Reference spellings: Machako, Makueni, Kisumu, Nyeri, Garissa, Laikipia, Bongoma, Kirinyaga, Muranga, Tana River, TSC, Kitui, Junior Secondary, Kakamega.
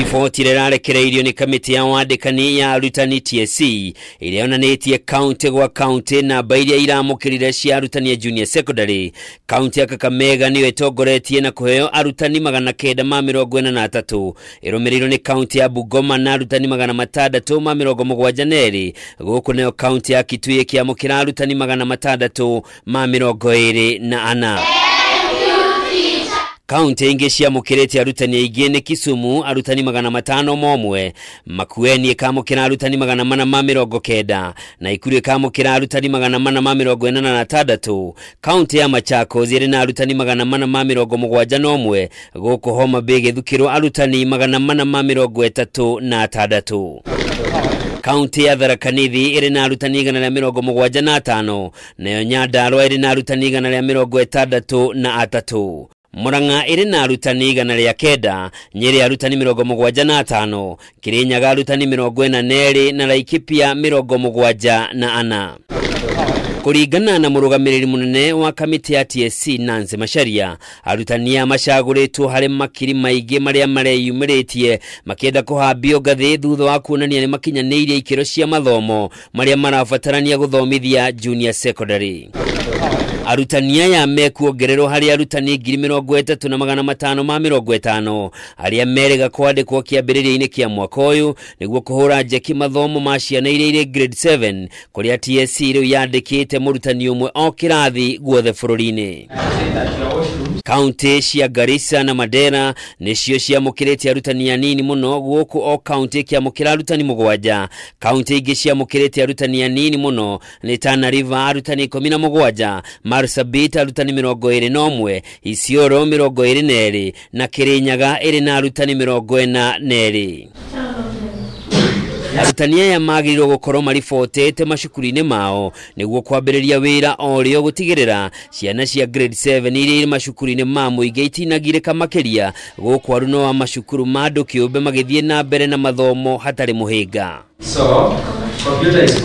Ifoti lerare kireidio ni kamiti ya wadekani ya alutani TSC. Ileona neti ya county kwa county na baidi ya ilamo kilidashi ya alutani ya junior secondary. County ya Kakamega niwe togoreti ya na kuheo alutani magana keda mamirogwena na atatu. Iromirilo ni county ya Bongoma na alutani magana matada tu mamirogomo kwa Janeri. Gukuneo county ya Kitui kia mokila alutani magana matada tu mamirogwere na ana. Kaunti ingeshia mokireti alutani ya Igene Kisumu alutani magana matano momwe. Makueni kamo kina alutani magana mana mamirogo keda. Na Ikuru kamo kina alutani magana mana mamirogo enana na tadatu. Kaunti ya Machako zirena alutani magana mana mamirogo mugwajano omwe. Goko Homa Bege Dhukiro alutani magana mana mamirogo etatu na tadatu. County ya Dharakanithi irina alutaniga na mirogo mugwaja na atano. Na Yonyadalwa irina alutaniga na mirogo etadatu na atatu. Muranga irina alutaniga na liakeda, Nyeri alutani mirogo mugwaja na atano, Kirinyaga alutani mirogo na neri na Laikipia mirogo mugwaja na ana. Kurigana na murugamiriri munene wa kamiti ya TSC nanze masharia. Alutania mashaguretu harema kiri maige maria maria yumeretie. Makeda kohabio gathe dhudho waku nani ya makinya neire ikiroshia madhomo. Maria mara afatarani ya gudhomithia junior secondary. Alutania ya meku gerero hali alutani girimiro gweta tunamagana matano mamiro gwetano. Hali merega kwade kwa kia berede ine kia mwakoyu. Niguwa kuhura jaki madhomo mashi ya neire grade 7. Kulia TSC ilu yade kete murutani umwe okirathi guwathe furuline. Kaunti ya Garissa na Madera neshioshi ya mokireti ya alutania nini mono guwoku o kaunti kia mokira alutani mugwaja. Kaunti igishi ya mokireti ya alutania nini mono ni Tana River alutani komina mugwaja. Marusabita alutani mirogo ere nomwe, Isioro mirogo ere neri, na Kirinyaga ere na alutani mirogo ena neri. Alutania ya magi rogo koroma rifotete mashukurine mao, neguwa kwa berelia wera oreo gutigerera, shianashi ya grade 7 ili mashukurine mamu igaiti na gire kama kelia, go kwa runo wa mashukuru mado kiube magedhie na bere na madhomo hatare muhega. So, computer is